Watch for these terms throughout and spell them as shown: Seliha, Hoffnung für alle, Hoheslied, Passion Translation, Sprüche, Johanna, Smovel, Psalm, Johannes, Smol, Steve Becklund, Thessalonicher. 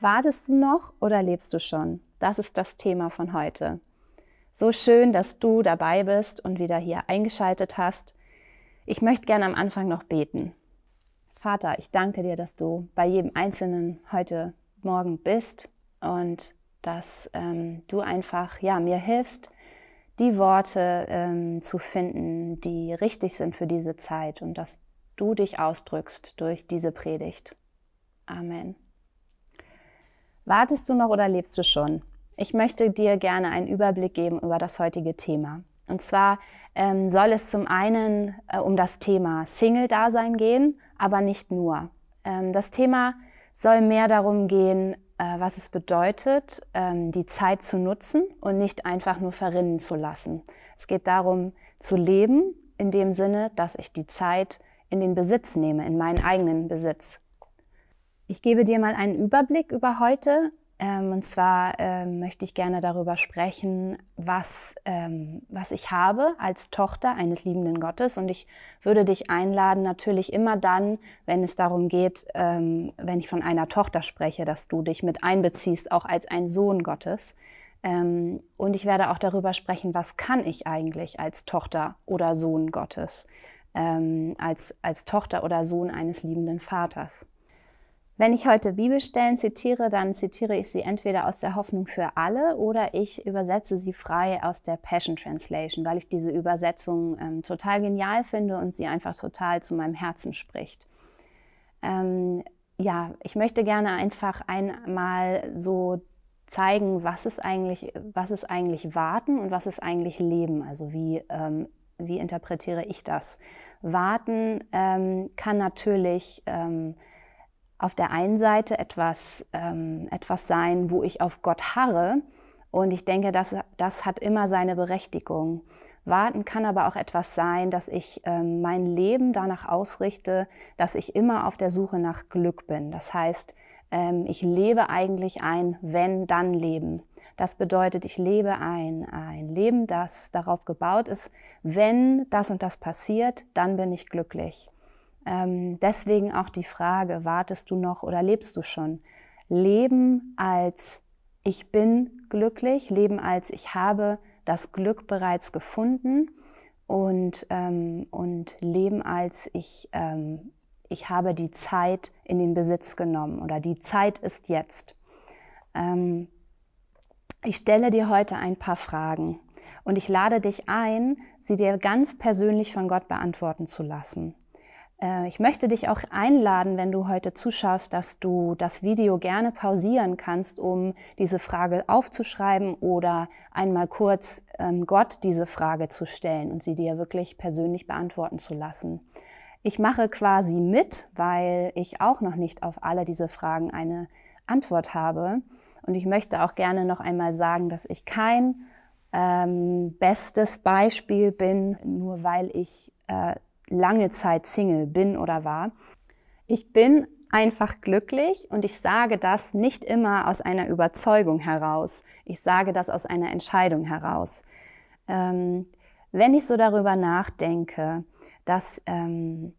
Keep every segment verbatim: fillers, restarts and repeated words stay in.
Wartest du noch oder lebst du schon? Das ist das Thema von heute. So schön, dass du dabei bist und wieder hier eingeschaltet hast. Ich möchte gerne am Anfang noch beten. Vater, ich danke dir, dass du bei jedem Einzelnen heute Morgen bist und dass ähm, du einfach ja, mir hilfst, die Worte ähm, zu finden, die richtig sind für diese Zeit und dass du dich ausdrückst durch diese Predigt. Amen. Wartest du noch oder lebst du schon? Ich möchte dir gerne einen Überblick geben über das heutige Thema. Und zwar ähm, soll es zum einen äh, um das Thema Single-Dasein gehen, aber nicht nur. Ähm, das Thema soll mehr darum gehen, äh, was es bedeutet, ähm, die Zeit zu nutzen und nicht einfach nur verrinnen zu lassen. Es geht darum, zu leben, in dem Sinne, dass ich die Zeit in den Besitz nehme, in meinen eigenen Besitz. Ich gebe dir mal einen Überblick über heute. Ähm, und zwar ähm, möchte ich gerne darüber sprechen, was, ähm, was ich habe als Tochter eines liebenden Gottes. Und ich würde dich einladen, natürlich immer dann, wenn es darum geht, ähm, wenn ich von einer Tochter spreche, dass du dich mit einbeziehst, auch als ein Sohn Gottes. Ähm, und ich werde auch darüber sprechen, was kann ich eigentlich als Tochter oder Sohn Gottes, ähm, als, als Tochter oder Sohn eines liebenden Vaters. Wenn ich heute Bibelstellen zitiere, dann zitiere ich sie entweder aus der Hoffnung für alle oder ich übersetze sie frei aus der Passion Translation, weil ich diese Übersetzung ähm, total genial finde und sie einfach total zu meinem Herzen spricht. Ähm, ja, ich möchte gerne einfach einmal so zeigen, was ist eigentlich, was ist eigentlich Warten und was ist eigentlich Leben, also wie ähm, wie interpretiere ich das? Warten ähm, kann natürlich ähm, auf der einen Seite etwas, ähm, etwas sein, wo ich auf Gott harre. Und ich denke, das, das hat immer seine Berechtigung. Warten kann aber auch etwas sein, dass ich ähm, mein Leben danach ausrichte, dass ich immer auf der Suche nach Glück bin. Das heißt, ähm, ich lebe eigentlich ein Wenn-Dann-Leben. Das bedeutet, ich lebe ein, ein Leben, das darauf gebaut ist, wenn das und das passiert, dann bin ich glücklich. Deswegen auch die Frage, wartest du noch oder lebst du schon? Leben als ich bin glücklich, leben als ich habe das Glück bereits gefunden und, ähm, und leben als ich, ähm, ich habe die Zeit in den Besitz genommen oder die Zeit ist jetzt. Ähm, ich stelle dir heute ein paar Fragen und ich lade dich ein, sie dir ganz persönlich von Gott beantworten zu lassen. Ich möchte dich auch einladen, wenn du heute zuschaust, dass du das Video gerne pausieren kannst, um diese Frage aufzuschreiben oder einmal kurz Gott diese Frage zu stellen und sie dir wirklich persönlich beantworten zu lassen. Ich mache quasi mit, weil ich auch noch nicht auf alle diese Fragen eine Antwort habe. Und ich möchte auch gerne noch einmal sagen, dass ich kein ähm, bestes Beispiel bin, nur weil ich äh, lange Zeit Single bin oder war. Ich bin einfach glücklich und ich sage das nicht immer aus einer Überzeugung heraus. Ich sage das aus einer Entscheidung heraus. Ähm, wenn ich so darüber nachdenke, dass, ähm,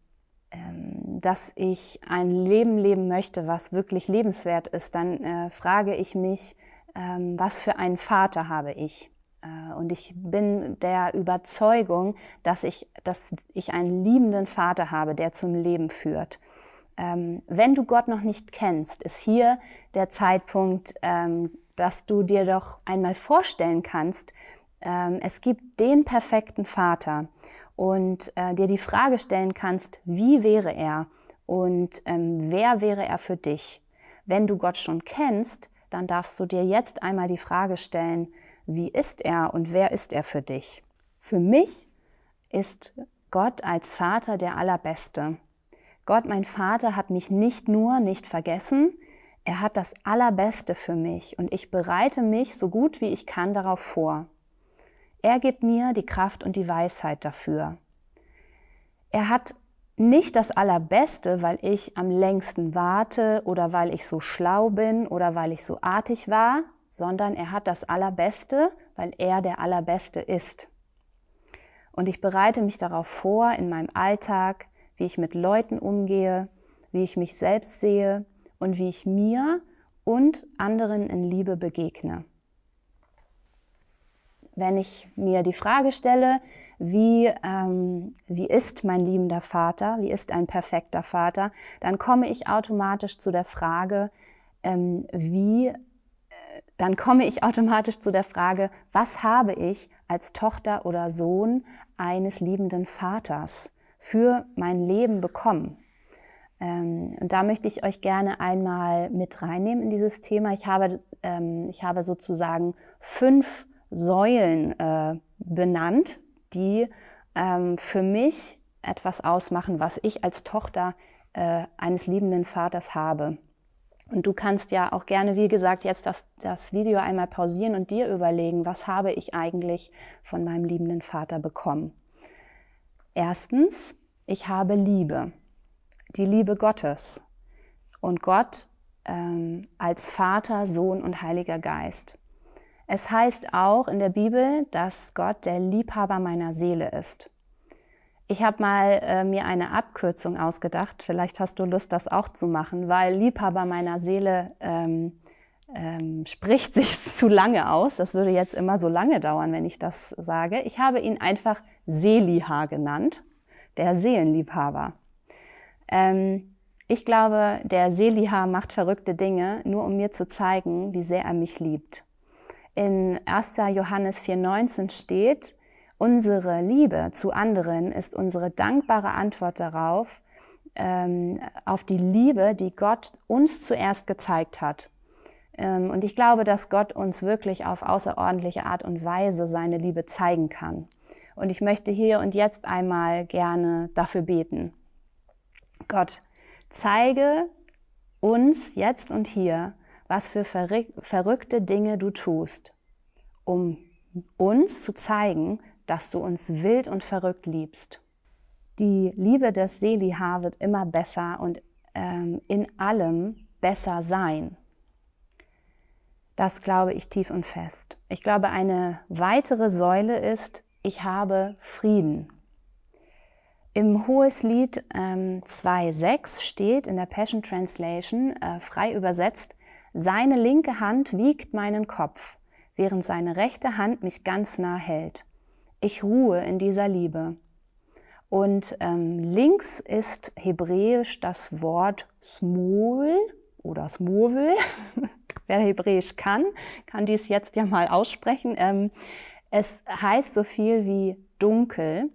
ähm, dass ich ein Leben leben möchte, was wirklich lebenswert ist, dann äh, frage ich mich, ähm, was für einen Vater habe ich? Und ich bin der Überzeugung, dass ich, dass ich einen liebenden Vater habe, der zum Leben führt. Ähm, wenn du Gott noch nicht kennst, ist hier der Zeitpunkt, ähm, dass du dir doch einmal vorstellen kannst, ähm, es gibt den perfekten Vater und äh, dir die Frage stellen kannst, wie wäre er und ähm, wer wäre er für dich? Wenn du Gott schon kennst, dann darfst du dir jetzt einmal die Frage stellen, wie ist er und wer ist er für dich? Für mich ist Gott als Vater der Allerbeste. Gott, mein Vater, hat mich nicht nur nicht vergessen, er hat das Allerbeste für mich und ich bereite mich so gut wie ich kann darauf vor. Er gibt mir die Kraft und die Weisheit dafür. Er hat nicht das Allerbeste, weil ich am längsten warte oder weil ich so schlau bin oder weil ich so artig war, sondern er hat das Allerbeste, weil er der Allerbeste ist. Und ich bereite mich darauf vor, in meinem Alltag, wie ich mit Leuten umgehe, wie ich mich selbst sehe und wie ich mir und anderen in Liebe begegne. Wenn ich mir die Frage stelle, wie, ähm, wie ist mein liebender Vater, wie ist ein perfekter Vater, dann komme ich automatisch zu der Frage, ähm, wie, äh, dann komme ich automatisch zu der Frage, was habe ich als Tochter oder Sohn eines liebenden Vaters für mein Leben bekommen? Ähm, und da möchte ich euch gerne einmal mit reinnehmen in dieses Thema. Ich habe, ähm, ich habe sozusagen fünf Säulen äh, benannt, die ähm, für mich etwas ausmachen, was ich als Tochter äh, eines liebenden Vaters habe. Und du kannst ja auch gerne, wie gesagt, jetzt das, das Video einmal pausieren und dir überlegen, was habe ich eigentlich von meinem liebenden Vater bekommen. Erstens, ich habe Liebe, die Liebe Gottes und Gott ähm, als Vater, Sohn und Heiliger Geist. Es heißt auch in der Bibel, dass Gott der Liebhaber meiner Seele ist. Ich habe mal äh, mir eine Abkürzung ausgedacht, vielleicht hast du Lust, das auch zu machen, weil Liebhaber meiner Seele ähm, ähm, spricht sich zu lange aus. Das würde jetzt immer so lange dauern, wenn ich das sage. Ich habe ihn einfach Seliha genannt, der Seelenliebhaber. Ähm, ich glaube, der Seliha macht verrückte Dinge, nur um mir zu zeigen, wie sehr er mich liebt. In erster Johannes vier neunzehn steht, unsere Liebe zu anderen ist unsere dankbare Antwort darauf, ähm, auf die Liebe, die Gott uns zuerst gezeigt hat. Ähm, und ich glaube, dass Gott uns wirklich auf außerordentliche Art und Weise seine Liebe zeigen kann. Und ich möchte hier und jetzt einmal gerne dafür beten. Gott, zeige uns jetzt und hier, was für verrückte Dinge du tust, um uns zu zeigen, dass du uns wild und verrückt liebst. Die Liebe des Seliha wird immer besser und ähm, in allem besser sein. Das glaube ich tief und fest. Ich glaube, eine weitere Säule ist, ich habe Frieden. Im Hoheslied ähm, zwei Komma sechs steht in der Passion Translation, äh, frei übersetzt, seine linke Hand wiegt meinen Kopf, während seine rechte Hand mich ganz nah hält. Ich ruhe in dieser Liebe. Und ähm, links ist hebräisch das Wort Smol oder Smovel. Wer hebräisch kann, kann dies jetzt ja mal aussprechen. Ähm, es heißt so viel wie dunkel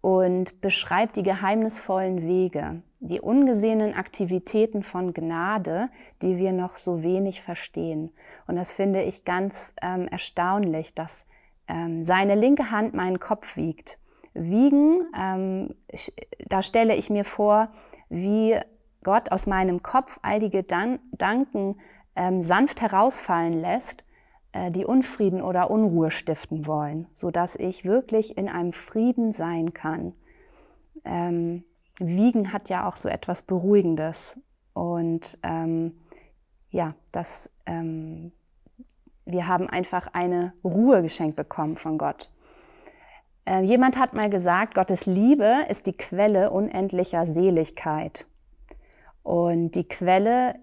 und beschreibt die geheimnisvollen Wege, die ungesehenen Aktivitäten von Gnade, die wir noch so wenig verstehen. Und das finde ich ganz ähm, erstaunlich, dass ähm, seine linke Hand meinen Kopf wiegt. Wiegen, ähm, ich, da stelle ich mir vor, wie Gott aus meinem Kopf all die Gedanken ähm, sanft herausfallen lässt, äh, die Unfrieden oder Unruhe stiften wollen, sodass ich wirklich in einem Frieden sein kann. Ähm, Wiegen hat ja auch so etwas Beruhigendes und ähm, ja, das, ähm, wir haben einfach eine Ruhe geschenkt bekommen von Gott. Äh, jemand hat mal gesagt, Gottes Liebe ist die Quelle unendlicher Seligkeit und die Quelle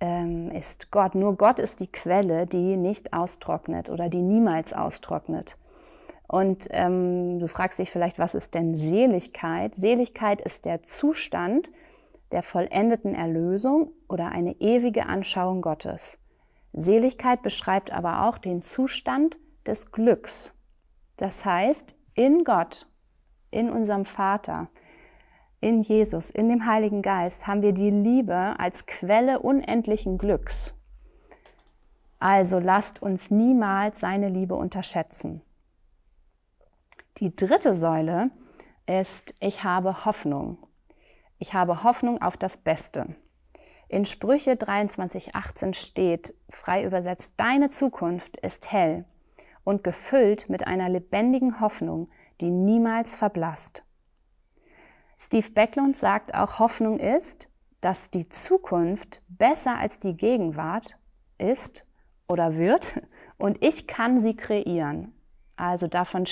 ähm, ist Gott. Nur Gott ist die Quelle, die nicht austrocknet oder die niemals austrocknet. Und ähm, du fragst dich vielleicht, was ist denn Seligkeit? Seligkeit ist der Zustand der vollendeten Erlösung oder eine ewige Anschauung Gottes. Seligkeit beschreibt aber auch den Zustand des Glücks. Das heißt, in Gott, in unserem Vater, in Jesus, in dem Heiligen Geist haben wir die Liebe als Quelle unendlichen Glücks. Also lasst uns niemals seine Liebe unterschätzen. Die dritte Säule ist, ich habe Hoffnung. Ich habe Hoffnung auf das Beste. In Sprüche dreiundzwanzig achtzehn steht, frei übersetzt, deine Zukunft ist hell und gefüllt mit einer lebendigen Hoffnung, die niemals verblasst. Steve Becklund sagt auch, Hoffnung ist, dass die Zukunft besser als die Gegenwart ist oder wird und ich kann sie kreieren. Also davon,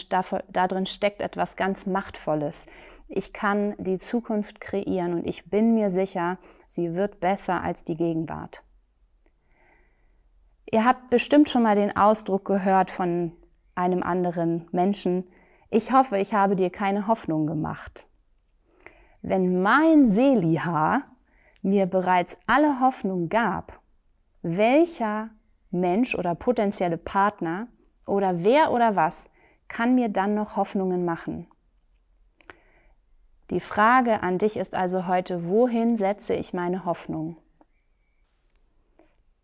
darin steckt etwas ganz Machtvolles. Ich kann die Zukunft kreieren und ich bin mir sicher, sie wird besser als die Gegenwart. Ihr habt bestimmt schon mal den Ausdruck gehört von einem anderen Menschen: Ich hoffe, ich habe dir keine Hoffnung gemacht. Wenn mein Seliha mir bereits alle Hoffnung gab, welcher Mensch oder potenzielle Partner oder wer oder was kann mir dann noch Hoffnungen machen? Die Frage an dich ist also heute: Wohin setze ich meine Hoffnung?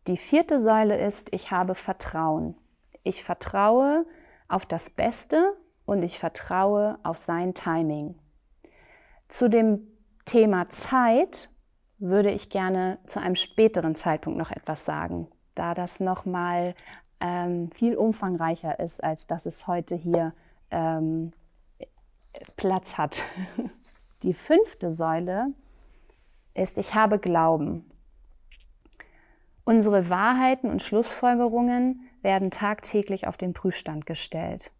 Die vierte Säule ist: Ich habe Vertrauen. Ich vertraue auf das Beste und ich vertraue auf sein Timing. Zu dem Thema Zeit würde ich gerne zu einem späteren Zeitpunkt noch etwas sagen, da das nochmal ähm, viel umfangreicher ist, als dass es heute hier ähm, Platz hat. Die fünfte Säule ist: Ich habe Glauben. Unsere Wahrheiten und Schlussfolgerungen werden tagtäglich auf den Prüfstand gestellt.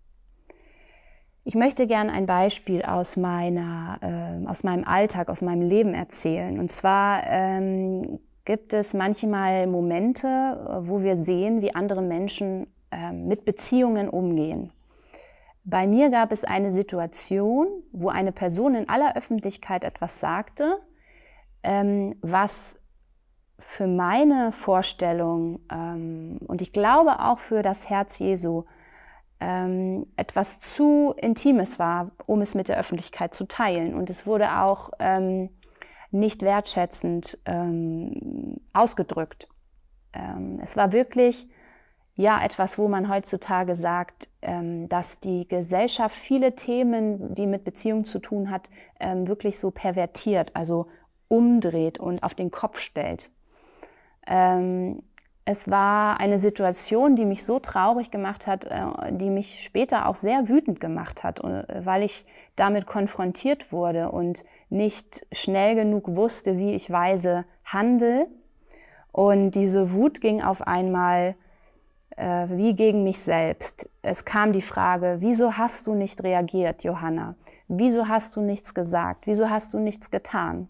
Ich möchte gerne ein Beispiel aus, meiner, äh, aus meinem Alltag, aus meinem Leben erzählen. Und zwar ähm, gibt es manchmal Momente, wo wir sehen, wie andere Menschen äh, mit Beziehungen umgehen. Bei mir gab es eine Situation, wo eine Person in aller Öffentlichkeit etwas sagte, ähm, was für meine Vorstellung ähm, und ich glaube auch für das Herz Jesu ähm, etwas zu Intimes war, um es mit der Öffentlichkeit zu teilen. Und es wurde auch ähm, nicht wertschätzend ähm, ausgedrückt. Ähm, es war wirklich ja etwas, wo man heutzutage sagt, ähm, dass die Gesellschaft viele Themen, die mit Beziehung zu tun hat, ähm, wirklich so pervertiert, also umdreht und auf den Kopf stellt. Ähm, es war eine Situation, die mich so traurig gemacht hat, äh, die mich später auch sehr wütend gemacht hat, und, äh, weil ich damit konfrontiert wurde und nicht schnell genug wusste, wie ich weise handle. Und diese Wut ging auf einmal äh, wie gegen mich selbst. Es kam die Frage: Wieso hast du nicht reagiert, Johanna? Wieso hast du nichts gesagt? Wieso hast du nichts getan?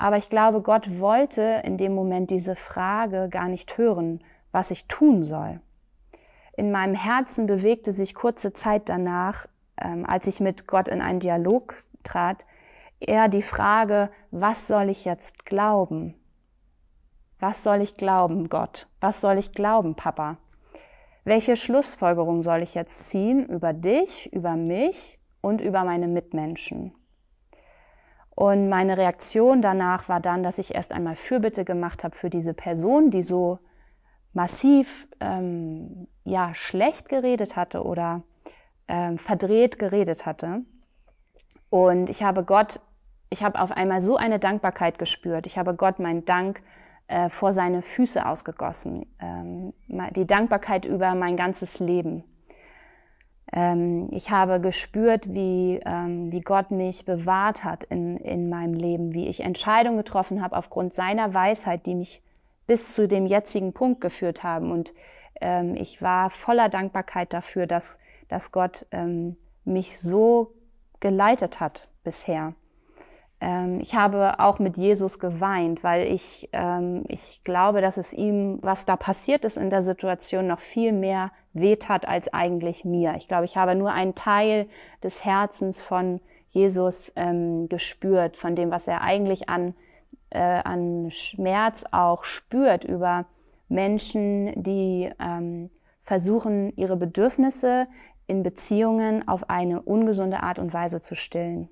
Aber ich glaube, Gott wollte in dem Moment diese Frage gar nicht hören, was ich tun soll. In meinem Herzen bewegte sich kurze Zeit danach, ähm, als ich mit Gott in einen Dialog trat, eher die Frage: Was soll ich jetzt glauben? Was soll ich glauben, Gott? Was soll ich glauben, Papa? Welche Schlussfolgerung soll ich jetzt ziehen über dich, über mich und über meine Mitmenschen? Und meine Reaktion danach war dann, dass ich erst einmal Fürbitte gemacht habe für diese Person, die so massiv ähm, ja, schlecht geredet hatte oder ähm, verdreht geredet hatte. Und ich habe Gott, ich habe auf einmal so eine Dankbarkeit gespürt. Ich habe Gott meinen Dank äh, vor seine Füße ausgegossen. Ähm, die Dankbarkeit über mein ganzes Leben. Ich habe gespürt, wie, wie Gott mich bewahrt hat in, in meinem Leben, wie ich Entscheidungen getroffen habe aufgrund seiner Weisheit, die mich bis zu dem jetzigen Punkt geführt haben. Und ähm, ich war voller Dankbarkeit dafür, dass, dass Gott ähm, mich so geleitet hat bisher. Ähm, ich habe auch mit Jesus geweint, weil ich, ähm, ich glaube, dass es ihm, was da passiert ist in der Situation, noch viel mehr wehtat als eigentlich mir. Ich glaube, ich habe nur einen Teil des Herzens von Jesus ähm, gespürt, von dem, was er eigentlich an, äh, an Schmerz auch spürt über Menschen, die ähm, versuchen, ihre Bedürfnisse in Beziehungen auf eine ungesunde Art und Weise zu stillen.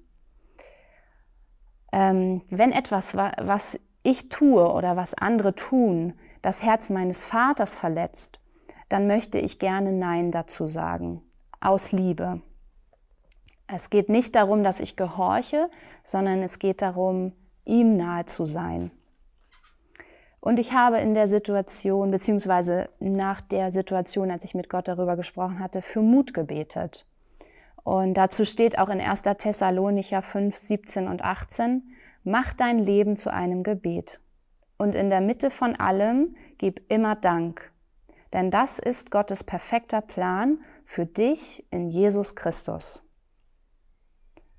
Wenn etwas, was ich tue oder was andere tun, das Herz meines Vaters verletzt, dann möchte ich gerne Nein dazu sagen, aus Liebe. Es geht nicht darum, dass ich gehorche, sondern es geht darum, ihm nahe zu sein. Und ich habe in der Situation, beziehungsweise nach der Situation, als ich mit Gott darüber gesprochen hatte, für Mut gebetet. Und dazu steht auch in erster Thessalonicher fünf, siebzehn und achtzehn, mach dein Leben zu einem Gebet. Und in der Mitte von allem gib immer Dank, denn das ist Gottes perfekter Plan für dich in Jesus Christus.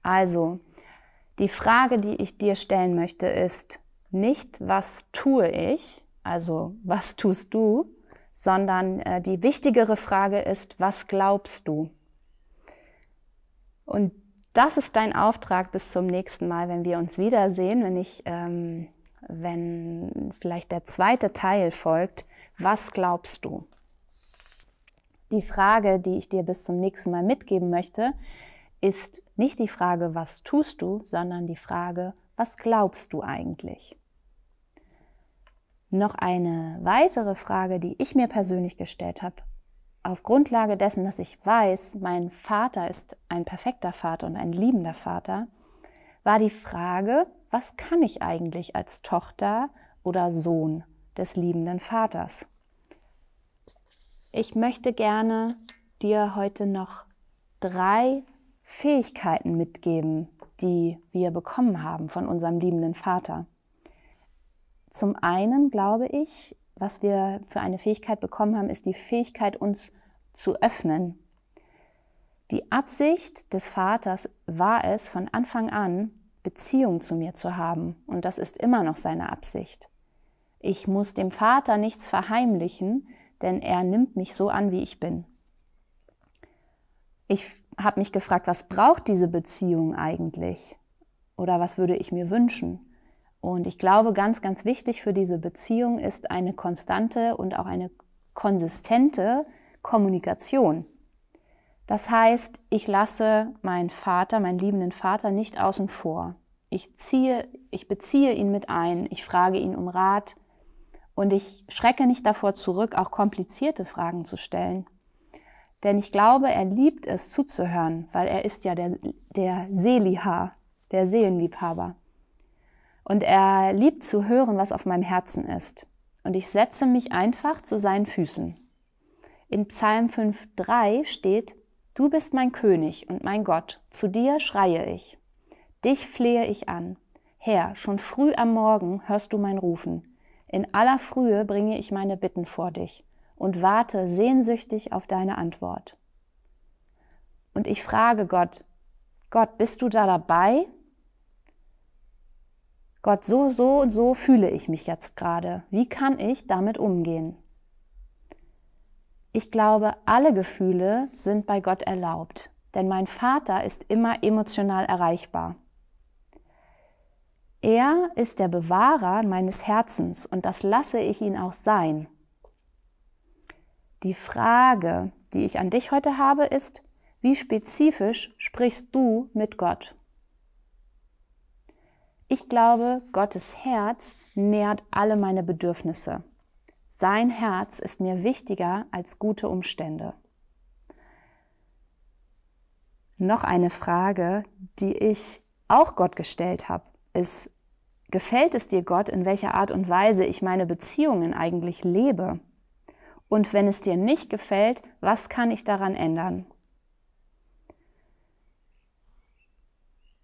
Also, die Frage, die ich dir stellen möchte, ist nicht, was tue ich, also was tust du, sondern äh, die wichtigere Frage ist, was glaubst du? Und das ist dein Auftrag bis zum nächsten Mal, wenn wir uns wiedersehen, wenn ich, ähm, wenn vielleicht der zweite Teil folgt, was glaubst du? Die Frage, die ich dir bis zum nächsten Mal mitgeben möchte, ist nicht die Frage, was tust du, sondern die Frage, was glaubst du eigentlich? Noch eine weitere Frage, die ich mir persönlich gestellt habe, auf Grundlage dessen, dass ich weiß, mein Vater ist ein perfekter Vater und ein liebender Vater, war die Frage, was kann ich eigentlich als Tochter oder Sohn des liebenden Vaters? Ich möchte gerne dir heute noch drei Fähigkeiten mitgeben, die wir bekommen haben von unserem liebenden Vater. Zum einen glaube ich, was wir für eine Fähigkeit bekommen haben, ist die Fähigkeit, uns zu öffnen. Die Absicht des Vaters war es, von Anfang an Beziehung zu mir zu haben. Und das ist immer noch seine Absicht. Ich muss dem Vater nichts verheimlichen, denn er nimmt mich so an, wie ich bin. Ich habe mich gefragt, was braucht diese Beziehung eigentlich? Oder was würde ich mir wünschen? Und ich glaube, ganz, ganz wichtig für diese Beziehung ist eine konstante und auch eine konsistente Kommunikation. Das heißt, ich lasse meinen Vater, meinen liebenden Vater nicht außen vor. Ich ziehe, ich beziehe ihn mit ein, ich frage ihn um Rat und ich schrecke nicht davor zurück, auch komplizierte Fragen zu stellen. Denn ich glaube, er liebt es zuzuhören, weil er ist ja der, der Seliha, der Seelenliebhaber. Und er liebt zu hören, was auf meinem Herzen ist. Und ich setze mich einfach zu seinen Füßen. In Psalm fünf, drei steht, du bist mein König und mein Gott, zu dir schreie ich. Dich flehe ich an. Herr, schon früh am Morgen hörst du mein Rufen. In aller Frühe bringe ich meine Bitten vor dich und warte sehnsüchtig auf deine Antwort. Und ich frage Gott, Gott, bist du da dabei? Gott, so, so und so fühle ich mich jetzt gerade. Wie kann ich damit umgehen? Ich glaube, alle Gefühle sind bei Gott erlaubt, denn mein Vater ist immer emotional erreichbar. Er ist der Bewahrer meines Herzens und das lasse ich ihn auch sein. Die Frage, die ich an dich heute habe, ist, wie spezifisch sprichst du mit Gott? Ich glaube, Gottes Herz nährt alle meine Bedürfnisse. Sein Herz ist mir wichtiger als gute Umstände. Noch eine Frage, die ich auch Gott gestellt habe, ist, gefällt es dir, Gott, in welcher Art und Weise ich meine Beziehungen eigentlich lebe? Und wenn es dir nicht gefällt, was kann ich daran ändern?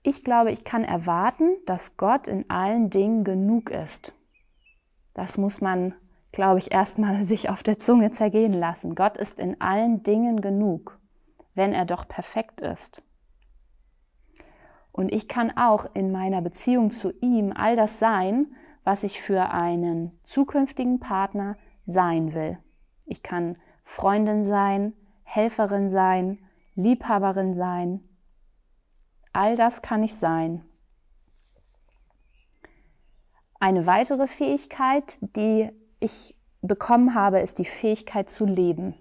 Ich glaube, ich kann erwarten, dass Gott in allen Dingen genug ist. Das muss man, glaube ich, erstmal sich auf der Zunge zergehen lassen. Gott ist in allen Dingen genug, wenn er doch perfekt ist. Und ich kann auch in meiner Beziehung zu ihm all das sein, was ich für einen zukünftigen Partner sein will. Ich kann Freundin sein, Helferin sein, Liebhaberin sein. All das kann ich sein. Eine weitere Fähigkeit, die ich bekommen habe, ist die Fähigkeit zu leben.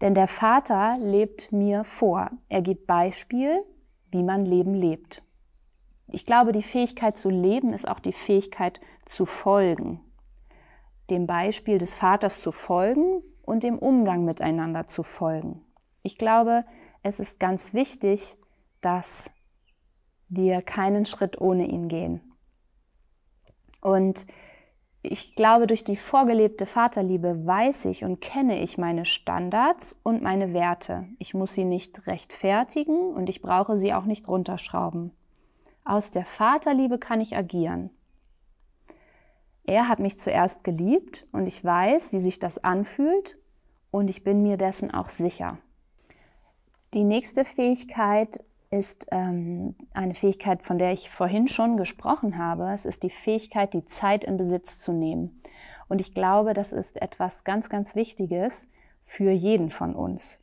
Denn der Vater lebt mir vor. Er gibt Beispiel, wie man Leben lebt. Ich glaube, die Fähigkeit zu leben ist auch die Fähigkeit zu folgen. Dem Beispiel des Vaters zu folgen und dem Umgang miteinander zu folgen. Ich glaube, es ist ganz wichtig, dass wir keinen Schritt ohne ihn gehen. Und ich glaube, durch die vorgelebte Vaterliebe weiß ich und kenne ich meine Standards und meine Werte. Ich muss sie nicht rechtfertigen und ich brauche sie auch nicht runterschrauben. Aus der Vaterliebe kann ich agieren. Er hat mich zuerst geliebt und ich weiß, wie sich das anfühlt und ich bin mir dessen auch sicher. Die nächste Fähigkeit ist ähm, eine Fähigkeit, von der ich vorhin schon gesprochen habe. Es ist die Fähigkeit, die Zeit in Besitz zu nehmen. Und ich glaube, das ist etwas ganz, ganz Wichtiges für jeden von uns.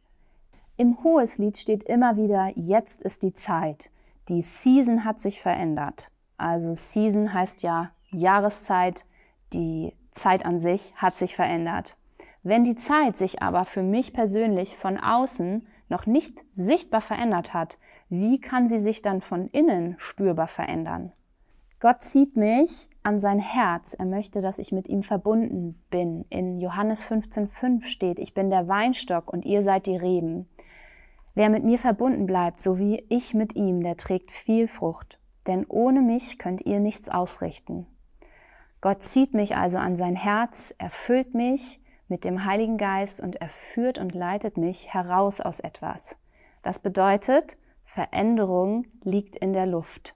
Im Hoheslied steht immer wieder, jetzt ist die Zeit. Die Season hat sich verändert. Also Season heißt ja Jahreszeit, die Zeit an sich hat sich verändert. Wenn die Zeit sich aber für mich persönlich von außen noch nicht sichtbar verändert hat, wie kann sie sich dann von innen spürbar verändern? Gott zieht mich an sein Herz. Er möchte, dass ich mit ihm verbunden bin. In Johannes fünfzehn Vers fünf steht, ich bin der Weinstock und ihr seid die Reben. Wer mit mir verbunden bleibt, so wie ich mit ihm, der trägt viel Frucht. Denn ohne mich könnt ihr nichts ausrichten. Gott zieht mich also an sein Herz, erfüllt mich mit dem Heiligen Geist und er führt und leitet mich heraus aus etwas. Das bedeutet, Veränderung liegt in der Luft.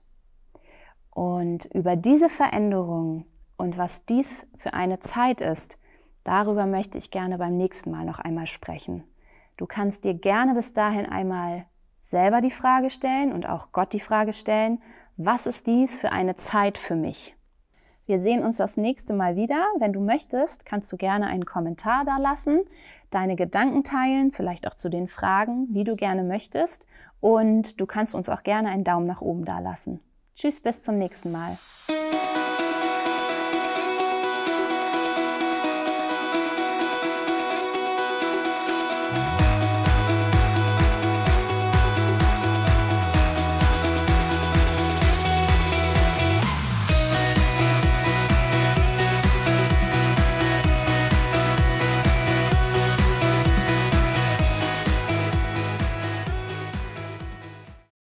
Und über diese Veränderung und was dies für eine Zeit ist, darüber möchte ich gerne beim nächsten Mal noch einmal sprechen. Du kannst dir gerne bis dahin einmal selber die Frage stellen und auch Gott die Frage stellen, was ist dies für eine Zeit für mich? Wir sehen uns das nächste Mal wieder. Wenn du möchtest, kannst du gerne einen Kommentar da lassen, deine Gedanken teilen, vielleicht auch zu den Fragen, die du gerne möchtest. Und du kannst uns auch gerne einen Daumen nach oben da lassen. Tschüss, bis zum nächsten Mal.